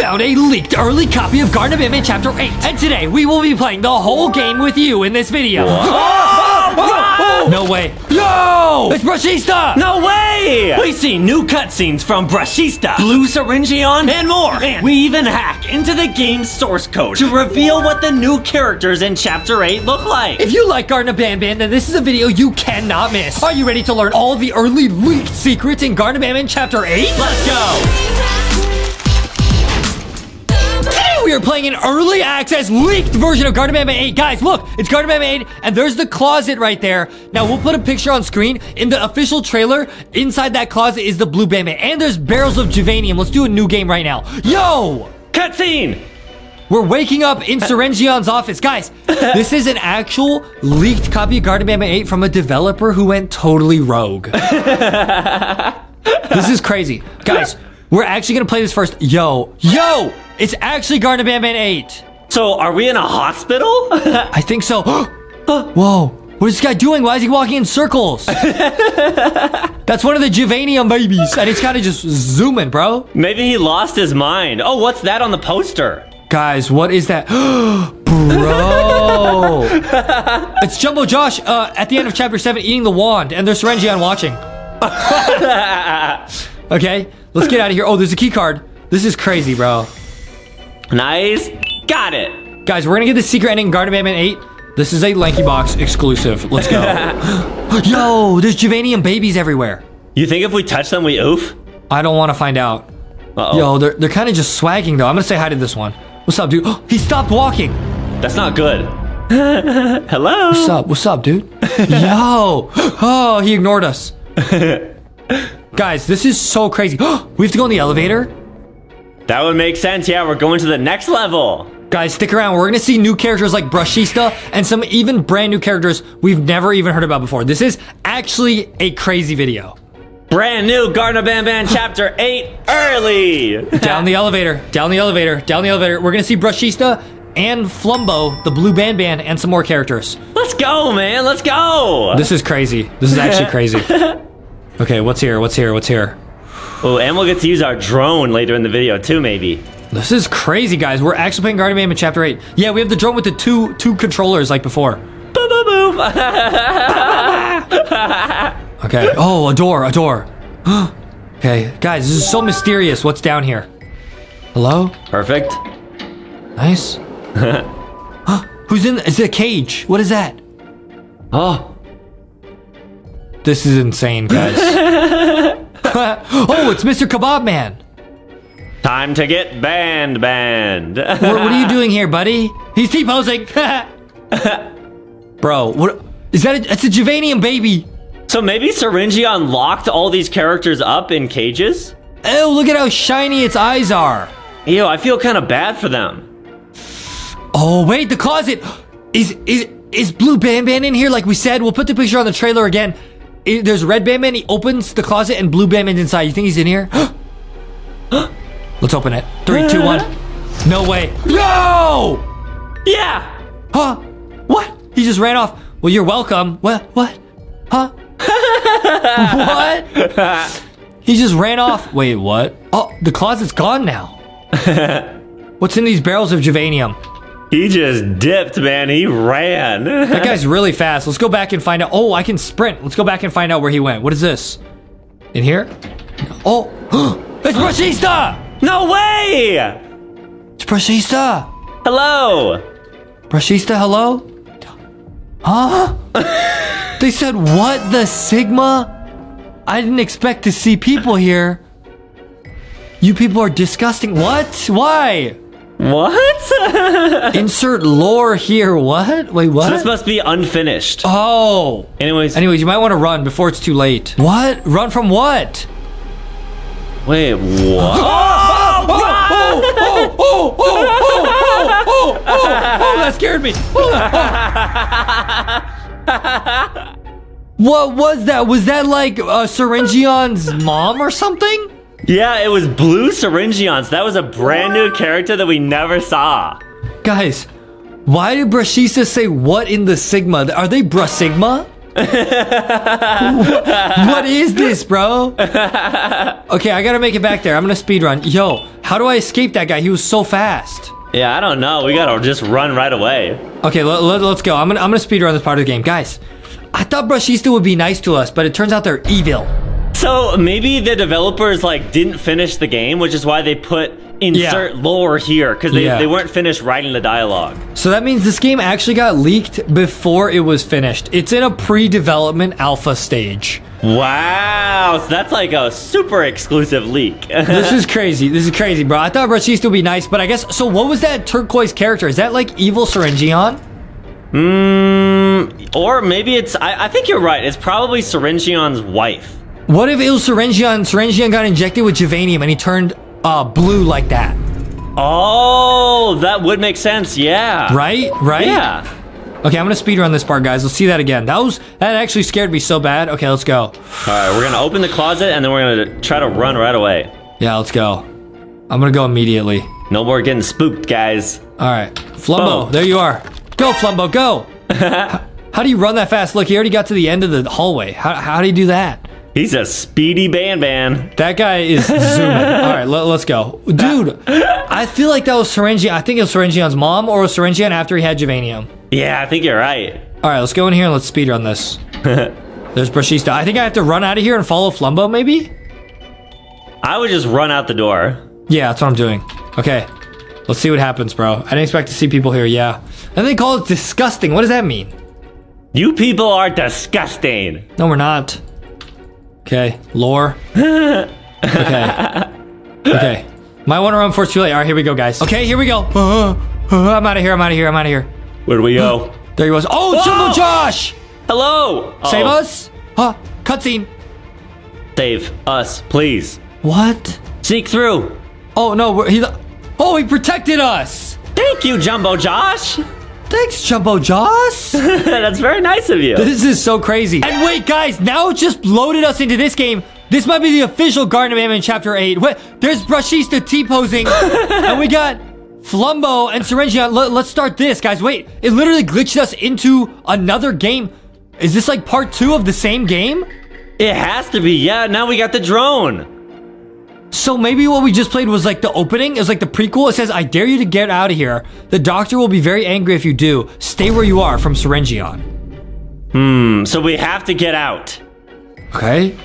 found a leaked early copy of Garten of Banban Chapter 8, and today we will be playing the whole game with you in this video. No way. No! It's Brushista! No way! We see new cutscenes from Brushista, Blue Syringeon, and more! And we even hack into the game's source code to reveal what the new characters in Chapter 8 look like. If you like Garten of Banban, then this is a video you cannot miss. Are you ready to learn all the early leaked secrets in Garten of Banban Chapter 8? Let's go! We are playing an early access leaked version of Garten of Banban 8. Guys, look, it's Garten of Banban 8, and there's the closet right there. Now, we'll put a picture on screen. In the official trailer, inside that closet is the blue Banban, and there's barrels of Jovanium. Let's do a new game right now. Yo! Cutscene! We're waking up in Serenion's office. Guys, this is an actual leaked copy of Garten of Banban 8 from a developer who went totally rogue. This is crazy. Guys, we're actually going to play this first. Yo. Yo! It's actually Garten of Banban 8. So, are we in a hospital? I think so. Whoa. What is this guy doing? Why is he walking in circles? That's one of the Jovanium babies. And it's kind of just zooming, bro. Maybe he lost his mind. Oh, what's that on the poster? Guys, what is that? Bro. It's Jumbo Josh at the end of Chapter 7 eating the wand. And there's Serenji watching. Okay, let's get out of here. Oh, there's a key card. This is crazy, bro. Nice. Got it. Guys, we're going to get the secret ending in Garten of Banban 8. This is a Lanky Box exclusive. Let's go. Yo, there's Jovanium babies everywhere. You think if we touch them, we oof? I don't want to find out. Uh-oh. Yo, they're kind of just swagging, though. I'm going to say hi to this one. What's up, dude? He stopped walking. That's not good. Hello? What's up? What's up, dude? Yo. Oh, he ignored us. Guys, this is so crazy. We have to go in the elevator? That would make sense. Yeah, we're going to the next level. Guys, stick around. We're going to see new characters like Brushista and some even brand new characters we've never even heard about before. This is actually a crazy video. Brand new Garten of Banban Chapter 8 early. Down the elevator. Down the elevator. Down the elevator. We're going to see Brushista and Flumbo, the blue Banban, and some more characters. Let's go, man. Let's go. This is crazy. This is actually crazy. Okay, what's here? What's here? What's here? Oh, and we'll get to use our drone later in the video, too, maybe. This is crazy, guys. We're actually playing Garten of Banban in Chapter 8. Yeah, we have the drone with the two controllers like before. Boop, boop, boop. Okay. Oh, a door, a door. Okay, guys, this is so mysterious. What's down here? Hello? Perfect. Nice. Who's in? Is it a cage? What is that? Oh. This is insane, guys. Oh, it's Mr. Kebab Man. Time to get banned. What are you doing here, buddy? He's T-posing. Bro, what is that? That's a Jovanium baby. So maybe Serenji unlocked all these characters up in cages? Oh, look at how shiny its eyes are. Yo, I feel kind of bad for them. Oh, wait, the closet. Is Blue Banban in here? Like we said, we'll put the picture on the trailer again. There's red Banban, he opens the closet, and blue Banban's inside. You think he's in here? Let's open it. 3, 2, 1. No way. No! Yeah! Huh? What? He just ran off. Well, you're welcome. What? What? Huh? What? He just ran off. Wait, what? Oh, the closet's gone now. What's in these barrels of Jovanium? He just dipped, man. He ran. That guy's really fast. Let's go back and find out. Oh, I can sprint. Let's go back and find out where he went. What is this? In here? Oh, it's Brushista! No way! It's Brushista! Hello! Brushista, hello? Huh? They said, what the Sigma? I didn't expect to see people here. You people are disgusting. What? Why? What? Insert lore here. What? Wait, what? So this must be unfinished. Oh. Anyways, you might want to run before it's too late. What? Run from what? Wait, what? Oh, that scared me. What was that? Was that like Serenion's mom or something? Yeah, it was Blue Syringeon. That was a brand new character that we never saw. Guys, why did Brushista say what in the Sigma? Are they Brusigma? What is this, bro? Okay, I gotta make it back there. I'm gonna speedrun. Yo, how do I escape that guy? He was so fast. Yeah, I don't know. We gotta just run right away. Okay, let's go. I'm gonna speedrun this part of the game. Guys, I thought Brushista would be nice to us, but it turns out they're evil. So maybe the developers like didn't finish the game, which is why they put insert lore here, because they weren't finished writing the dialogue. So that means this game actually got leaked before it was finished. It's in a pre-development alpha stage. Wow, so that's like a super exclusive leak. This is crazy. This is crazy, bro. I thought Brushista would be nice, but I guess... So what was that turquoise character? Is that like evil Serenion? Or maybe it's... I think you're right. It's probably Serenion's wife. What if it was Serenion? Serenion got injected with Jovanium and he turned blue like that. Oh, that would make sense. Yeah. Right? Right? Yeah. Okay, I'm gonna speedrun this part, guys. Let's see that again. That actually scared me so bad. Okay, let's go. All right, we're gonna open the closet and then we're gonna try to run right away. Yeah, let's go. I'm gonna go immediately. No more getting spooked, guys. All right, Flumbo, there you are. Go, Flumbo, go. How do you run that fast? Look, he already got to the end of the hallway. How do you do that? He's a speedy Banban. That guy is zooming. All right, let's go. Dude, I feel like that was Serenji. I think it was Serenjion's mom or was Serenion after he had Jovanium. Yeah, I think you're right. All right, let's go in here and let's speedrun this. There's Brushista. I think I have to run out of here and follow Flumbo, maybe? I would just run out the door. Yeah, that's what I'm doing. Okay, let's see what happens, bro. I didn't expect to see people here, yeah. And they call it disgusting. What does that mean? You people are disgusting. No, we're not. Okay, lore. Okay. Okay. Might want to run for it's too late. All right, here we go, guys. Okay, here we go. I'm out of here. I'm out of here. I'm out of here. Where do we go? There he was. Oh, Jumbo Josh! Hello! Save us? Huh? Cutscene. Save us, please. What? Sneak through. Oh, no. He protected us. Thank you, Jumbo Josh. Thanks, Jumbo Josh. That's very nice of you. This is so crazy. And wait, guys, now it just loaded us into this game. This might be the official Garten of Banban Chapter 8. Wait, there's Brushista T-posing. And we got Flumbo and Serenji. Let's start this, guys. Wait, it literally glitched us into another game. Is this like part 2 of the same game? It has to be. Yeah, now we got the drone. So maybe what we just played was like the opening. It was like the prequel. It says, I dare you to get out of here. The doctor will be very angry if you do. Stay where you are, from Serenion. So we have to get out. Okay.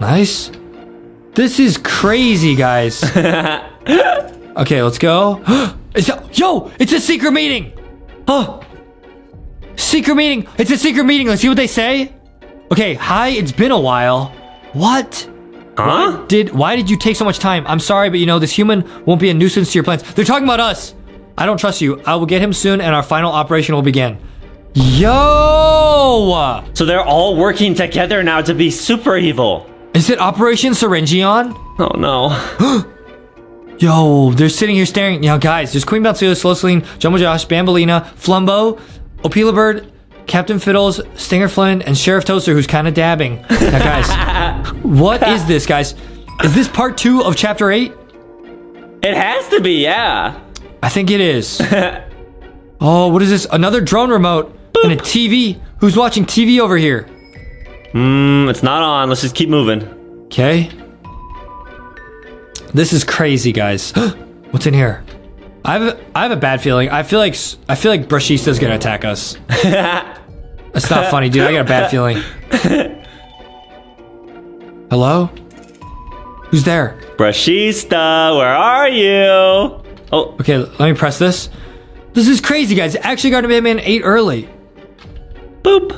Nice. This is crazy, guys. Okay, let's go. Yo, it's a secret meeting. Oh, secret meeting. It's a secret meeting. Let's see what they say. Okay, hi, it's been a while. What? Huh? Why did you take so much time? I'm sorry, but you know, this human won't be a nuisance to your plans. They're talking about us. I don't trust you. I will get him soon, and our final operation will begin. Yo! So they're all working together now to be super evil. Is it Operation Serenion? Oh, no. Yo, they're sitting here staring. Now, guys, there's Queen Bansua, Slow Sling, Jumbo Josh, Bambolina, Flumbo, Opila Bird, Captain Fiddles, Stinger Flynn, and Sheriff Toadster, who's kind of dabbing. Now, guys, what is this, guys? Is this part 2 of Chapter 8? It has to be, yeah. I think it is. Oh, what is this? Another drone remote. Boop. And a TV. Who's watching TV over here? It's not on. Let's just keep moving. Okay. This is crazy, guys. What's in here? I have a bad feeling. I feel like Brushista's gonna attack us. That's not funny, dude. I got a bad feeling. Hello? Who's there? Brushista, where are you? Oh, okay. Let me press this. This is crazy, guys. Actually, Garten of Banban 8 early. Boop.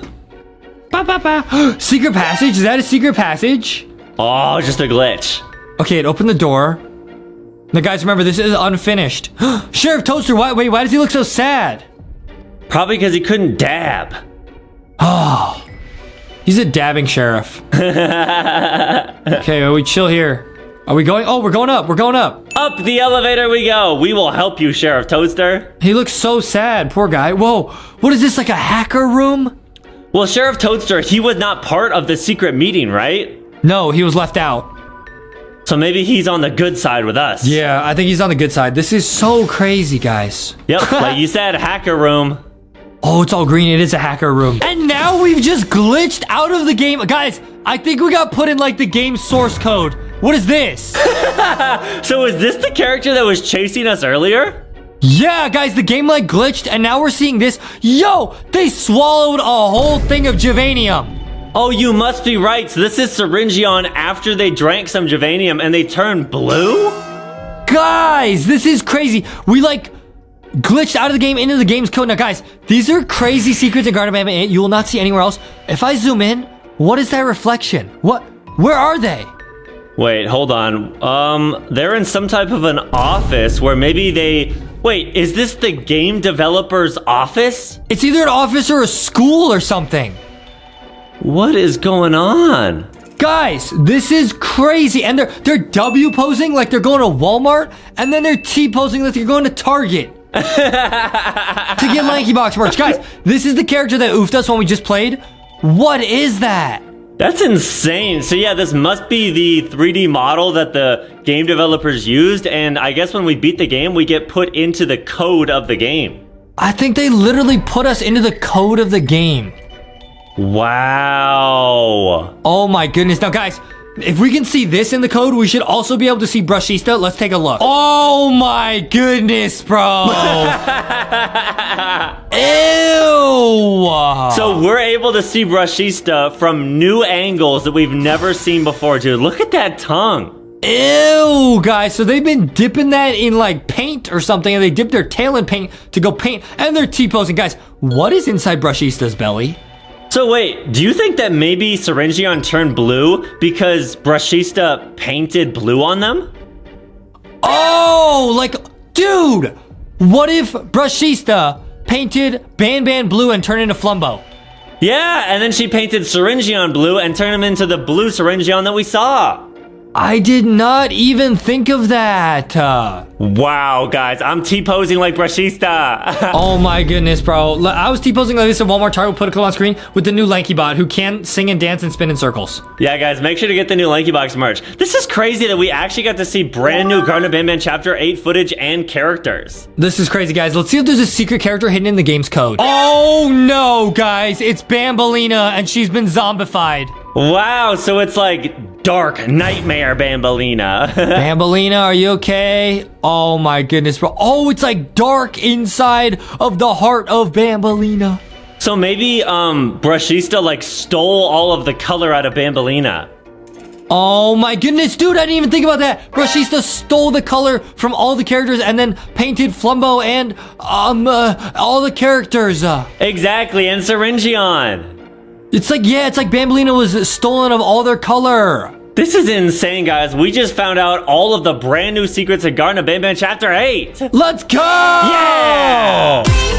Ba ba ba. Secret passage? Is that a secret passage? Oh, just a glitch. Okay, it opened the door. Now, guys, remember, this is unfinished. Sheriff Toadster, why does he look so sad? Probably because he couldn't dab. Oh, he's a dabbing sheriff. Okay, we chill here. Are we going? Oh, we're going up. We're going up. Up the elevator we go. We will help you, Sheriff Toadster. He looks so sad. Poor guy. Whoa, what is this, like a hacker room? Well, Sheriff Toadster, he was not part of the secret meeting, right? No, he was left out. So maybe he's on the good side with us. Yeah, I think he's on the good side. This is so crazy, guys. Yep, like you said, hacker room. Oh, it's all green. It is a hacker room. And now now we've just glitched out of the game. Guys, I think we got put in like the game source code. What is this? So is this the character that was chasing us earlier? Yeah, guys, the game like glitched and now we're seeing this. Yo, they swallowed a whole thing of Jovanium. Oh, you must be right. So this is Serenjion after they drank some Jovanium and they turned blue? Guys, this is crazy. We like glitched out of the game into the game's code. Now, guys, these are crazy secrets in Garten of Banban you will not see anywhere else. If I zoom in, what is that reflection? What? Where are they? Wait, hold on. They're in some type of an office where maybe they... Wait, is this the game developer's office? It's either an office or a school or something. What is going on? Guys, this is crazy. And they're W-posing like they're going to Walmart, and then they're T-posing like they're going to Target. To get Lanky Box merch. Guys, this is the character that oofed us when we just played. What is that? That's insane. So yeah, this must be the 3D model that the game developers used, and I guess when we beat the game, we get put into the code of the game. I think they literally put us into the code of the game. Wow. Oh my goodness. Now guys, if we can see this in the code, we should also be able to see Brushista. Let's take a look. Oh my goodness, bro. Ew. So we're able to see Brushista from new angles that we've never seen before, dude. Look at that tongue. Ew, guys. So they've been dipping that in like paint or something, and they dip their tail in paint to go paint, and they're T-posing. Guys, what is inside Brushista's belly? So wait, do you think that maybe Serenjion turned blue because Brushista painted blue on them? Oh, like, dude, what if Brushista painted Banban blue and turned into Flumbo? Yeah, and then she painted Serenjion blue and turned him into the blue Serenjion that we saw. I did not even think of that. Wow, guys, I'm T-posing like Brushista. Oh my goodness, bro. I was T-posing like this at Walmart. Target put a clip on screen with the new Lankybot who can sing and dance and spin in circles. Yeah, guys, make sure to get the new Lanky Box merch. This is crazy that we actually got to see brand new Garten of Banban Chapter 8 footage and characters. This is crazy, guys. Let's see if there's a secret character hidden in the game's code. Oh no, guys, it's Bambolina and she's been zombified. Wow, so it's like dark nightmare Bambolina. Bambolina, are you okay? Oh my goodness, bro. Oh, it's like dark inside of the heart of Bambolina. So maybe Brushista like stole all of the color out of Bambolina. Oh my goodness, dude, I didn't even think about that. Brushista stole the color from all the characters and then painted Flumbo and all the characters. Exactly, and Serenjion. It's like, yeah, it's like Bambolina was stolen of all their color. This is insane, guys. We just found out all of the brand new secrets of Garten of Banban Chapter 8. Let's go! Yeah!